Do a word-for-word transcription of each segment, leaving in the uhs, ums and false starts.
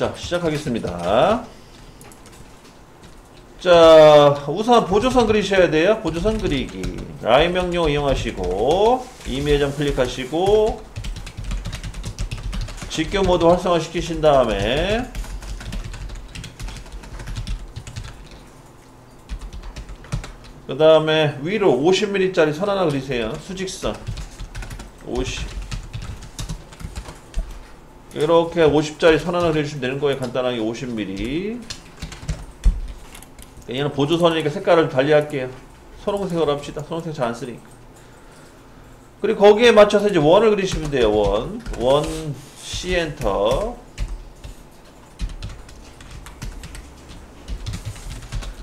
자, 시작하겠습니다. 자, 우선 보조선 그리셔야 돼요. 보조선 그리기. 라인 명령 이용하시고, 이미 예정 클릭하시고, 직교 모드 활성화 시키신 다음에, 그 다음에 위로 오십 밀리미터 짜리 선 하나 그리세요. 수직선 오십 이렇게 오십짜리 선 하나 그려주시면 되는 거예요. 간단하게 오십 밀리미터. 얘는 보조선이니까 색깔을 달리 할게요. 선홍색으로 합시다. 선홍색 잘 안쓰니까. 그리고 거기에 맞춰서 이제 원을 그리시면 돼요. 원, 원, C 엔터.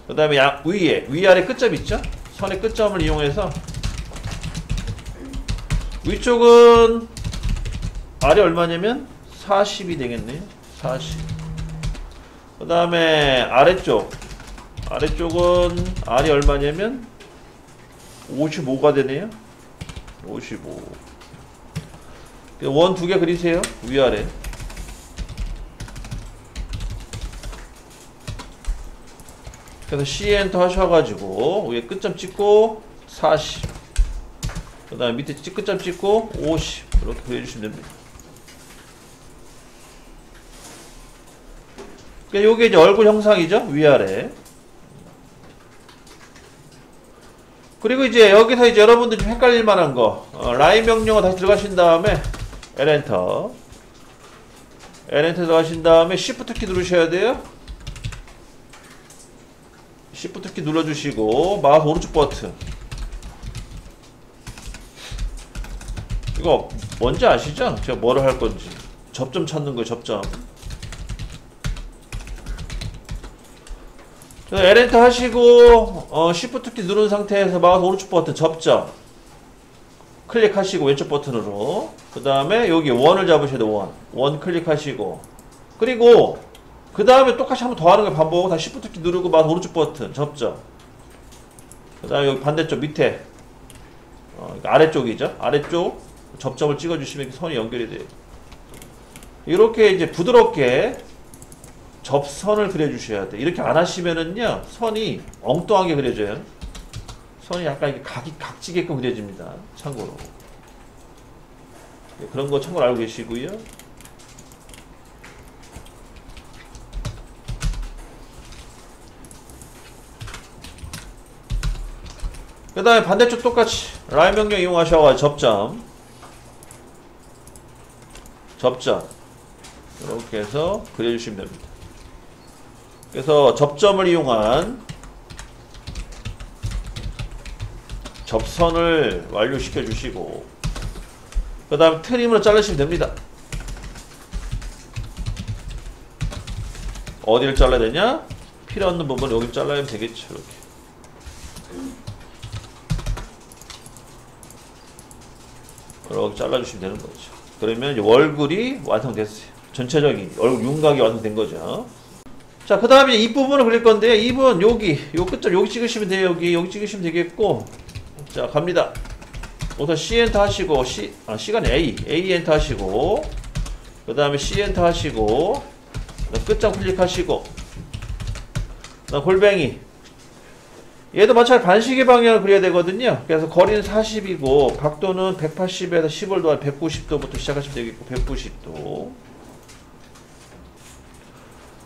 그 다음에 위에, 위아래 끝점 있죠? 선의 끝점을 이용해서 위쪽은 아래 얼마냐면 사십이 되겠네요. 사십. 그 다음에 아래쪽, 아래쪽은 아래 얼마냐면 오십오가 되네요. 오십오. 원 두 개 그리세요. 위아래. 그래서 C 엔터 하셔가지고 위에 끝점 찍고 사십, 그 다음에 밑에 끝점 찍고 오십 이렇게 그려주시면 됩니다. 그러니까 요게 이제 얼굴 형상이죠. 위아래. 그리고 이제 여기서 이제 여러분들 좀 헷갈릴만한 거, 어, 라인 명령어 다시 들어가신 다음에 L 엔터, L 엔터 들어가신 다음에 Shift 키 누르셔야 돼요. Shift 키 눌러주시고 마우스 오른쪽 버튼. 이거 뭔지 아시죠? 제가 뭐를 할 건지. 접점 찾는 거예요. 접점. L 엔터 하시고 어, Shift 키 누른 상태에서 마우스 오른쪽 버튼 접점 클릭하시고 왼쪽 버튼으로, 그 다음에 여기 원을 잡으셔야 돼요. 원. 원 클릭하시고, 그리고 그 다음에 똑같이 한 번 더 하는 걸 반복하고 다시 Shift 키 누르고 마우스 오른쪽 버튼 접점, 그 다음에 여기 반대쪽 밑에 어, 아래쪽이죠. 아래쪽 접점을 찍어주시면 선이 연결이 돼요. 이렇게 이제 부드럽게 접선을 그려주셔야 돼요. 이렇게 안 하시면은요 선이 엉뚱하게 그려져요. 선이 약간 이렇게 각이 각지게끔 그려집니다. 참고로 그런 거 참고로 알고 계시고요. 그 다음에 반대쪽 똑같이 라인 명령 이용하셔가지고 접점, 접점 이렇게 해서 그려주시면 됩니다. 그래서 접점을 이용한 접선을 완료시켜 주시고, 그 다음 트림으로 자르시면 됩니다. 어디를 잘라야 되냐? 필요 없는 부분 여기 잘라야 되겠죠. 이렇게. 이렇게 잘라주시면 되는 거죠. 그러면 얼굴이 완성됐어요. 전체적인 얼굴 윤곽이 완성된 거죠. 자, 그 다음에 이 부분을 그릴 건데요. 이 부분 여기, 요 끝점 여기 찍으시면 돼요. 여기, 여기 찍으시면 되겠고. 자, 갑니다. 우선 C 엔터 하시고, C, 아, C가 아니라 A, A 엔터 하시고, 그 다음에 C 엔터 하시고, 끝점 클릭하시고, 그다음 골뱅이. 얘도 마찬가지 반시계 방향을 그려야 되거든요. 그래서 거리는 사십이고 각도는 백팔십에서 십을 더한 백구십 도부터 시작하시면 되겠고, 백구십 도.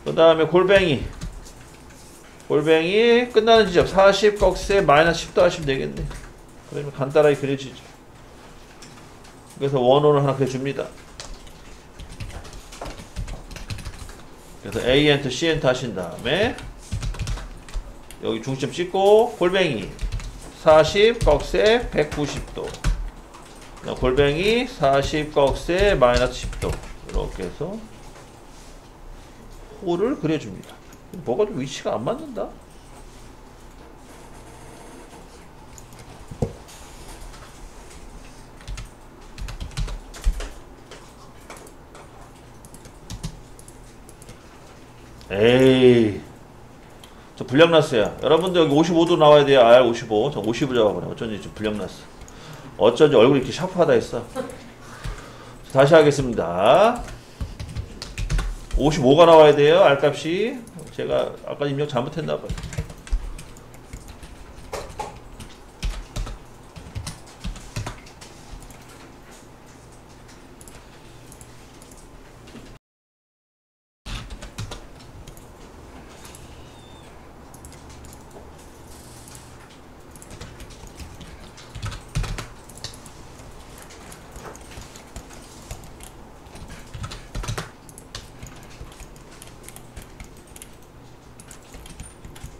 그 다음에 골뱅이, 골뱅이 끝나는 지점 사십 꺽쇠 마이너스 십 도 하시면 되겠네. 그러면 간단하게 그려지죠. 그래서 원호를 하나 그려줍니다. 그래서 A 엔터, C 엔터 하신 다음에 여기 중점 찍고 골뱅이 사십 꺽쇠 백구십 도, 골뱅이 사십 꺽쇠 마이너스 십 도 이렇게 해서 호를 그려줍니다. 뭐가 좀 위치가 안 맞는다? 에이, 저 불량났어요. 여러분들 여기 오십오 도 나와야 돼요. 알 오십오. 저 오십을 잡아버려. 어쩐지 좀 불량났어. 어쩐지 얼굴이 이렇게 샤프하다 했어. 다시 하겠습니다. 오십오가 나와야 돼요. R값이. 제가 아까 입력 잘못했나봐요.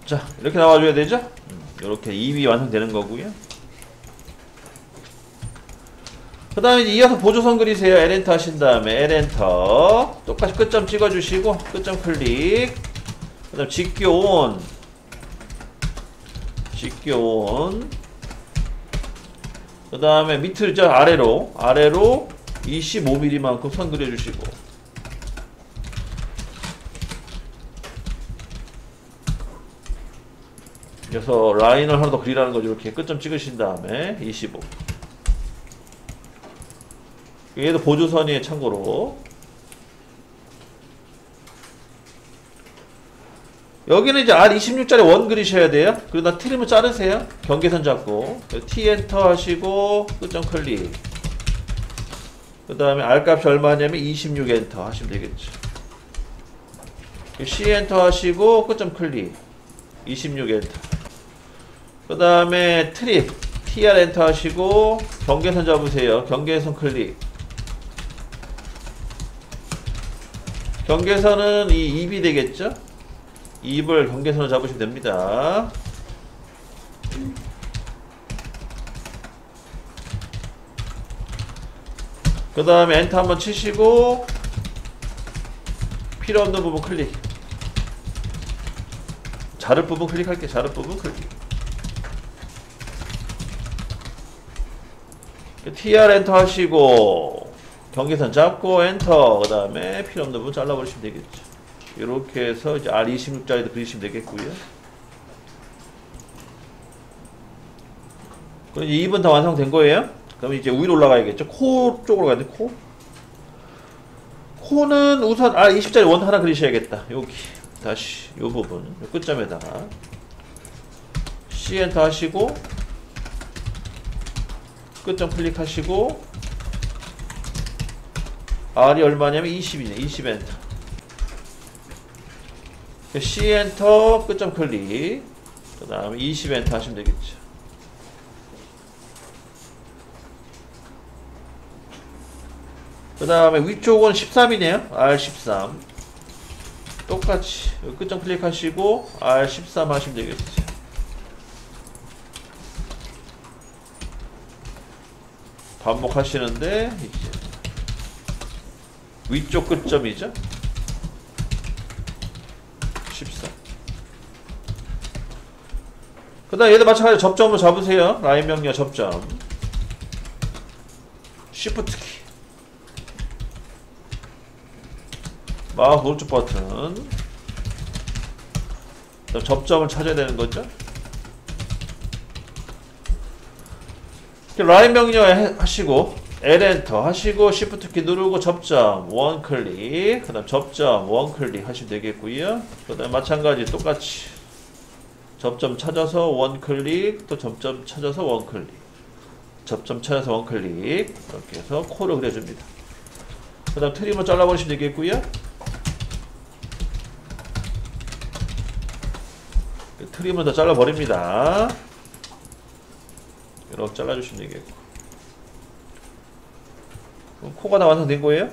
자, 이렇게 나와줘야 되죠? 이렇게 이 위 완성되는 거고요. 그 다음에 이어서 보조선 그리세요. L엔터 하신 다음에 L엔터 똑같이 끝점 찍어주시고 끝점 클릭, 그 다음 직교 온, 직교 온, 그 다음에 밑을 저 아래로 아래로 이십오 밀리만큼 선 그려주시고, 그래서 라인을 하나 더 그리라는 거죠. 이렇게 끝점 찍으신 다음에 이십오. 얘도 보조선이에요, 참고로. 여기는 이제 알 이십육짜리 원 그리셔야 돼요. 그러다 틀리면 자르세요. 경계선 잡고 T 엔터 하시고 끝점 클릭. 그 다음에 R값이 얼마냐면 이십육 엔터 하시면 되겠죠. C 엔터 하시고 끝점 클릭. 이십육 엔터. 그 다음에 트립 티 알 엔터 하시고 경계선 잡으세요. 경계선 클릭. 경계선은 이 입이 되겠죠? 입을 경계선으로 잡으시면 됩니다. 그 다음에 엔터 한번 치시고 필요 없는 부분 클릭. 자를 부분 클릭할게요. 자를 부분 클릭. 티 알 엔터 하시고 경계선 잡고 엔터, 그 다음에 필요없는 부분 잘라버리시면 되겠죠. 이렇게 해서 이제 알 이십육짜리도 그리시면 되겠고요. 그럼 이제 이 분 다 완성된 거예요. 그럼 이제 위로 올라가야겠죠. 코 쪽으로 가야 돼. 코 코는 우선 알 이십짜리 원 하나 그리셔야겠다. 여기 다시 요 부분 요 끝점에다가 C 엔터 하시고 끝점 클릭하시고 R이 얼마냐면 이십이네. 이십 엔터. C 엔터 끝점 클릭. 그 다음에 이십 엔터 하시면 되겠죠. 그 다음에 위쪽은 십삼이네요. 알 십삼. 똑같이 끝점 클릭하시고 알 십삼 하시면 되겠죠. 반복하시는데 이제 위쪽 끝점이죠. 십사. 그 다음 얘도 마찬가지로 접점으로 잡으세요. 라인 명령 접점 쉬프트키 마우스 오른쪽 버튼. 접점을 찾아야 되는 거죠. 라인 명령 하시고 L 엔터 하시고 Shift 키 누르고 접점 원 클릭, 그 다음 접점 원 클릭 하시면 되겠고요. 그 다음 마찬가지 똑같이 접점 찾아서 원 클릭, 또 접점 찾아서 원 클릭, 접점 찾아서 원 클릭, 이렇게 해서 코를 그려줍니다. 그 다음 트림을 잘라버리시면 되겠고요. 트림을 더 잘라버립니다. 이렇게 잘라주시면 되겠고. 그럼 코가 다 완성된 거예요?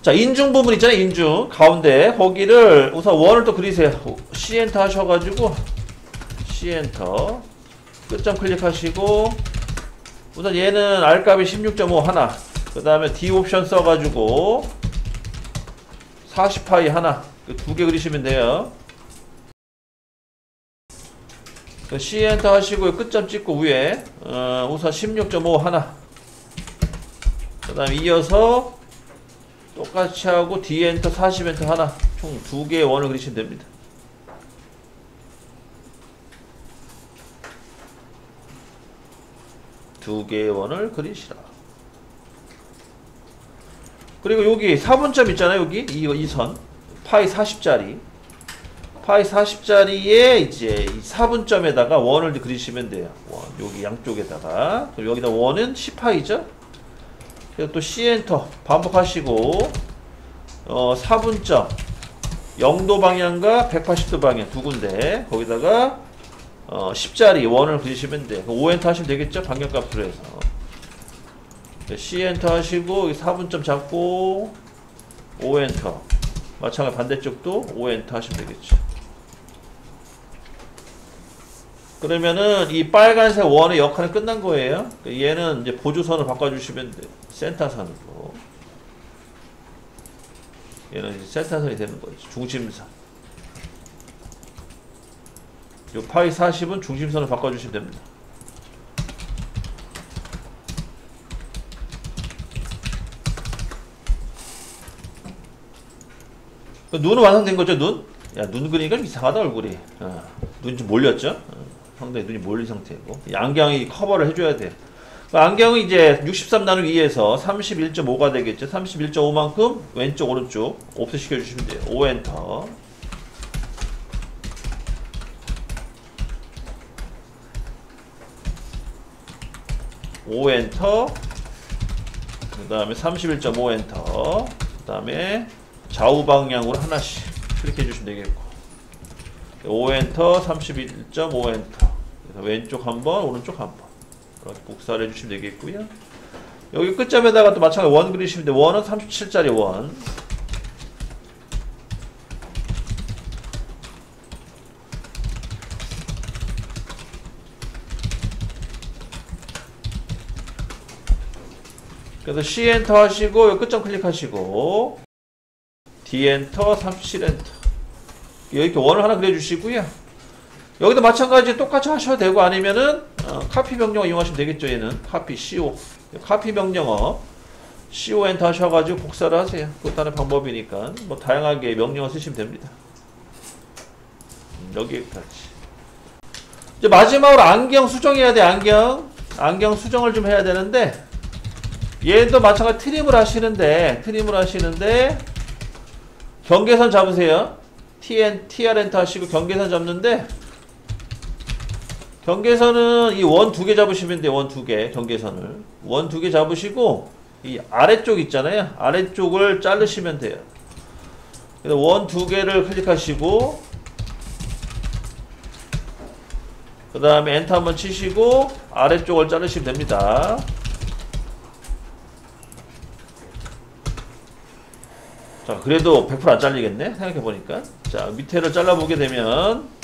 자, 인중 부분 있잖아요. 인중 가운데 거기를 우선 원을 또 그리세요. C 엔터 하셔가지고 C 엔터 끝점 클릭하시고 우선 얘는 R값이 십육 점 오 하나, 그 다음에 D 옵션 써가지고 사십파이 하나, 두 개 그리시면 돼요. C 엔터 하시고 끝점 찍고 위에 어, 우선 십육 점 오 하나, 그 다음 이어서 똑같이 하고 D 엔터 사십 엔터 하나, 총 두 개의 원을 그리시면 됩니다. 두 개의 원을 그리시라. 그리고 여기 사 분점 있잖아요. 여기 이, 이 선 파이 사십짜리 파이 사십짜리에 이제 이 사 분점에다가 원을 그리시면 돼요. 원 여기 양쪽에다가. 그리고 여기다 원은 십 파이죠. 그리고 또 C 엔터 반복하시고 어 사 분점 영 도 방향과 백팔십 도 방향 두 군데 거기다가 어 십짜리 원을 그리시면 돼. 오 엔터 하시면 되겠죠. 방향값으로 해서 C 엔터 하시고 사 분점 잡고 오 엔터 마찬가지 반대쪽도 오 엔터 하시면 되겠죠. 그러면은 이 빨간색 원의 역할은 끝난 거예요. 얘는 이제 보조선을 바꿔주시면 돼. 센터선으로. 얘는 이제 센터선이 되는 거죠. 중심선. 요 파이 사십은 중심선을 바꿔주시면 됩니다. 눈은 완성된 거죠, 눈? 야, 눈 그리니까 이상하다, 얼굴이. 어, 눈이 좀 몰렸죠? 어, 상당히 눈이 몰린 상태고. 안경이 커버를 해줘야 돼. 안경이 이제 육십삼 나누기 이에서 삼십일 점 오가 되겠죠. 삼십일 점 오만큼 왼쪽 오른쪽 옵셋시켜주시면 돼요. 오 엔터. 오 엔터. 그 다음에 삼십일 점 오 엔터. 그 다음에 좌우 방향으로 하나씩 클릭해주시면 되겠고. 오 엔터, 삼십일 점 오 엔터. 그래서 왼쪽 한 번, 오른쪽 한 번. 복사를 해주시면 되겠고요. 여기 끝점에다가 또 마찬가지 원 그리시면 돼. 원은 삼십칠짜리 원. 그래서 C 엔터 하시고 여기 끝점 클릭하시고 D 엔터, 삼십칠 엔터. 이렇게 원을 하나 그려주시고요. 여기도 마찬가지 똑같이 하셔도 되고 아니면은 어, 카피 명령어 이용하시면 되겠죠. 얘는 카피 씨오 카피 명령어 씨오 엔터 하셔가지고 복사를 하세요. 그것도 하는 방법이니까 뭐 다양하게 명령어 쓰시면 됩니다. 음, 여기까지. 이제 마지막으로 안경 수정해야 돼. 안경 안경 수정을 좀 해야 되는데 얘도 마찬가지 트림을 하시는데 트림을 하시는데 경계선 잡으세요. 티 엔 티 알 엔터 하시고 경계선 잡는데. 경계선은 이 원 두 개 잡으시면 돼요. 원 두 개, 경계선을. 원 두 개 잡으시고, 이 아래쪽 있잖아요. 아래쪽을 자르시면 돼요. 그래서 원 두 개를 클릭하시고, 그 다음에 엔터 한번 치시고, 아래쪽을 자르시면 됩니다. 자, 그래도 백 퍼센트 안 잘리겠네? 생각해보니까. 자, 밑에를 잘라보게 되면,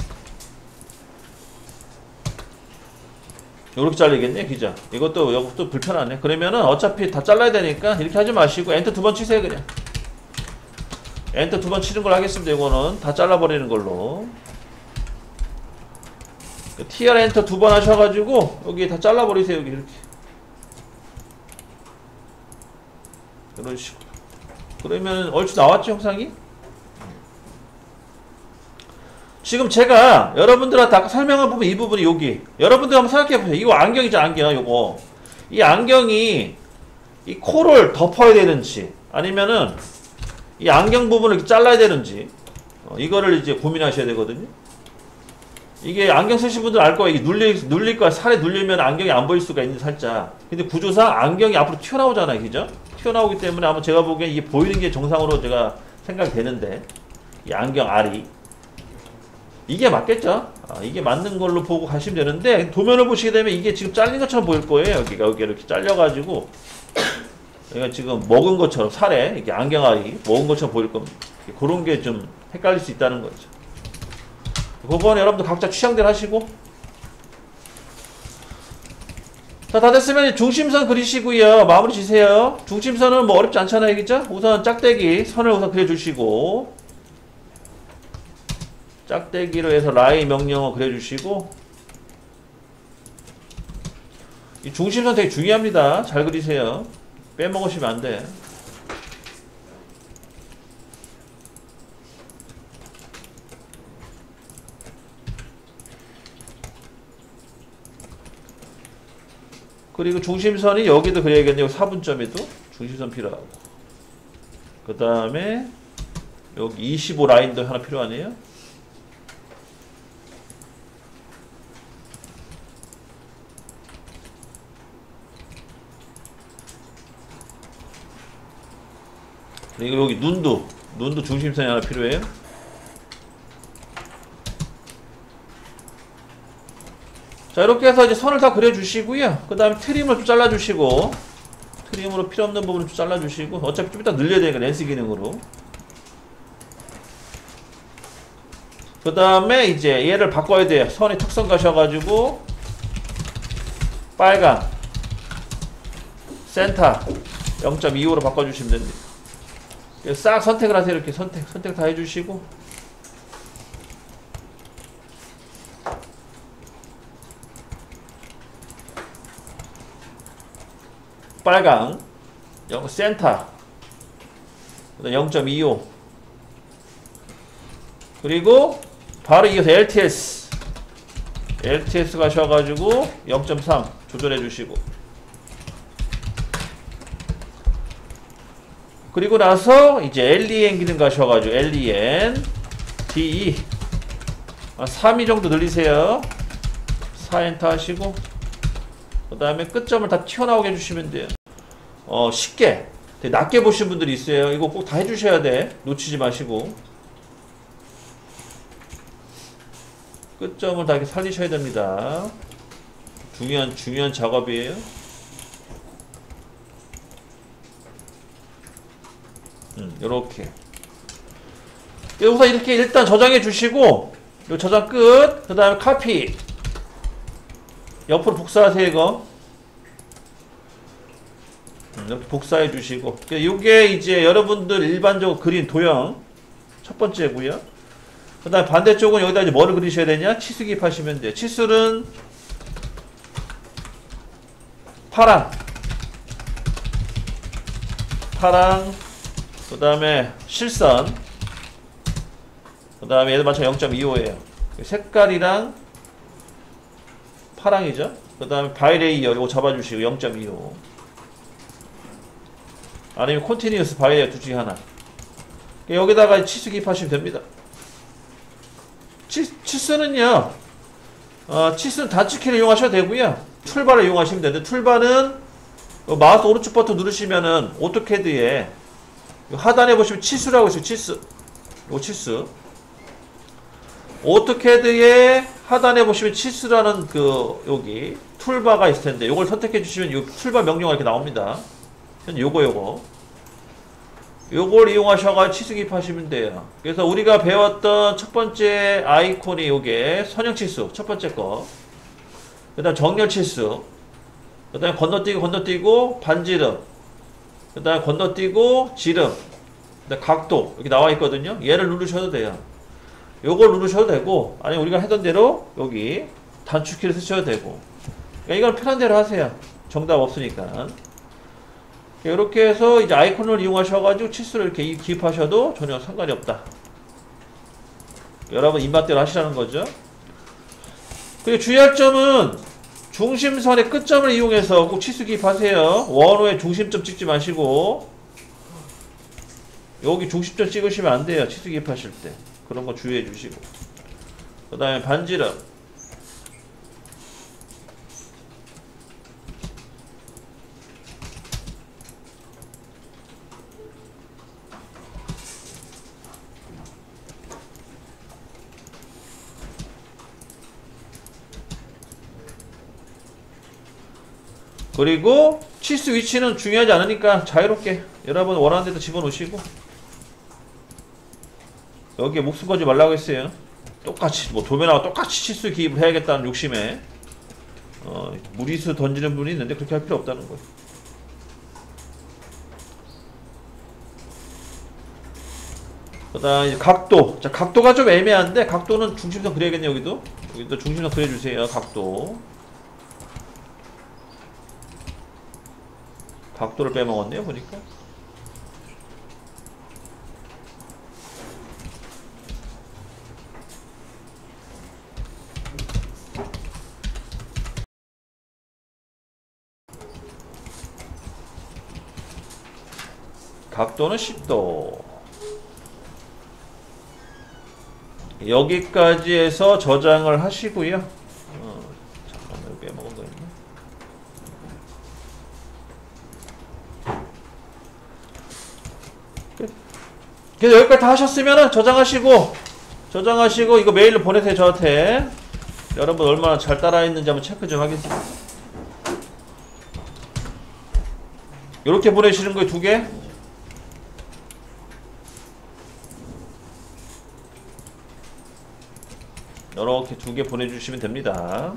요렇게 잘리겠네, 기자. 이것도, 이것도 불편하네. 그러면은 어차피 다 잘라야 되니까 이렇게 하지 마시고 엔터 두 번 치세요, 그냥. 엔터 두 번 치는 걸 하겠습니다, 이거는. 다 잘라버리는 걸로. 티 알 엔터 두 번 하셔가지고, 여기 다 잘라버리세요, 여기 이렇게. 이런 식으로. 그러면 얼추 나왔죠, 형상이? 지금 제가 여러분들한테 아까 설명한 부분 이 부분이 여기 여러분들 한번 생각해보세요. 이거 안경이죠. 안경 요거 이 안경이 이 코를 덮어야 되는지 아니면은 이 안경 부분을 이렇게 잘라야 되는지 어, 이거를 이제 고민하셔야 되거든요. 이게 안경 쓰신 분들 알 거예요. 이게 눌릴, 눌릴 거야. 살에 눌리면 안경이 안 보일 수가 있는데 살짝 근데 구조상 안경이 앞으로 튀어나오잖아요. 그죠? 튀어나오기 때문에 아마 제가 보기엔 이게 보이는 게 정상으로 제가 생각이 되는데 이 안경 알이 이게 맞겠죠? 아, 이게 맞는 걸로 보고 가시면 되는데 도면을 보시게 되면 이게 지금 잘린 것처럼 보일 거예요. 여기가 여기 이렇게 잘려가지고 여기가 지금 먹은 것처럼 살에 이게 안경알이 먹은 것처럼 보일 겁니다. 그런 게 좀 헷갈릴 수 있다는 거죠. 그거는 여러분들 각자 취향대로 하시고 자, 다 됐으면 중심선 그리시고요. 마무리 지세요. 중심선은 뭐 어렵지 않잖아요, 그죠? 우선 짝대기 선을 우선 그려주시고. 짝대기로 해서 라인 명령어 그려주시고 이 중심선 되게 중요합니다. 잘 그리세요. 빼먹으시면 안 돼. 그리고 중심선이 여기도 그려야겠네요. 사분점에도 중심선 필요하고, 그 다음에 여기 이십오 라인도 하나 필요하네요. 그리고 여기 눈도 눈도 중심선이 하나 필요해요. 자, 이렇게 해서 이제 선을 다 그려주시고요. 그 다음에 트림을 좀 잘라주시고, 트림으로 필요없는 부분을 좀 잘라주시고, 어차피 좀 이따 늘려야 되니까 렌스 기능으로. 그 다음에 이제 얘를 바꿔야 돼요. 선의 특성 가셔가지고 빨간 센터 영 점 이오로 바꿔주시면 됩니다. 싹 선택을 하세요. 이렇게 선택 선택 다 해주시고, 빨강 센터 영 점 이오, 그리고 바로 이어서 엘티에스 엘티에스 가셔가지고 영 점 삼 조절해 주시고, 그리고 나서 이제 len 기능 가셔가지고 len 디 이 아, 삼 이 정도 늘리세요. 사 엔터 하시고, 그 다음에 끝점을 다 튀어나오게 해주시면 돼요. 어, 쉽게 되게 낮게 보신 분들이 있어요. 이거 꼭 다 해주셔야 돼. 놓치지 마시고 끝점을 다 이렇게 살리셔야 됩니다. 중요한 중요한 작업이에요. 음, 요렇게 우선 이렇게 일단 저장해 주시고, 요 저장 끝. 그 다음에 카피 옆으로 복사하세요. 이거 이렇게 복사해 주시고, 이게 이제 여러분들 일반적으로 그린 도형 첫 번째고요. 그 다음에 반대쪽은 여기다 이제 뭐를 그리셔야 되냐, 치수기입 하시면 돼요. 치수는 파랑 파랑 그 다음에 실선, 그 다음에 얘도 마찬가지 영 점 이오예요 색깔이랑 파랑이죠. 그 다음에 바이레이어 이거 잡아주시고 영 점 이오, 아니면 컨티뉴스 바이레이어 둘 중에 하나. 여기다가 치수 기입하시면 됩니다. 치, 치수는요 어, 치수는 단축키를 이용하셔도 되고요, 툴바를 이용하시면 되는데, 툴바는 마우스 오른쪽 버튼 누르시면은 오토캐드에 하단에 보시면 치수라고 있어요. 치수 이거 치수 오토캐드에 하단에 보시면 치수라는 그 여기 툴바가 있을 텐데, 요걸 선택해 주시면 이 툴바 명령어가 이렇게 나옵니다. 요거 요거 요걸 이용하셔가 치수 기입하시면 돼요. 그래서 우리가 배웠던 첫 번째 아이콘이 요게 선형 치수 첫 번째 거, 그다음 정렬 치수, 그다음 건너뛰기 건너뛰고 반지름, 그다음 건너뛰고 지름, 그다음 각도 이렇게 나와 있거든요. 얘를 누르셔도 돼요. 요걸 누르셔도 되고, 아니 우리가 하던 대로 여기 단축키를 쓰셔도 되고, 그러니까 이건 편한 대로 하세요. 정답 없으니까. 이렇게 해서 이제 아이콘을 이용하셔가지고 치수를 이렇게 기입하셔도 전혀 상관이 없다. 여러분 입맛대로 하시라는 거죠. 그리고 주의할 점은 중심선의 끝점을 이용해서 꼭 치수 기입하세요. 원호의 중심점 찍지 마시고, 여기 중심점 찍으시면 안 돼요. 치수 기입하실 때. 그런 거 주의해 주시고, 그 다음에 반지름, 그리고 치수 위치는 중요하지 않으니까 자유롭게 여러분 원하는 데도 집어넣으시고, 여기에 목숨 걸지 말라고 했어요. 똑같이 뭐 도면하고 똑같이 치수 기입을 해야겠다는 욕심에 어, 무리수 던지는 분이 있는데 그렇게 할 필요 없다는 거예요. 그다음 이제 각도. 자, 각도가 좀 애매한데 각도는 중심선 그려야겠네요. 여기도 여기도 중심선 그려주세요. 각도 각도를 빼먹었네요 보니까. 각도는 십 도. 여기까지 해서 저장을 하시고요. 어, 잠깐만, 여기 빼먹은 거 있네. 그래서 여기까지 다 하셨으면은 저장하시고, 저장하시고, 이거 메일로 보내세요, 저한테. 여러분 얼마나 잘 따라했는지 한번 체크 좀 하겠습니다. 요렇게 보내시는 거예요, 두 개. 이렇게 두 개 보내주시면 됩니다.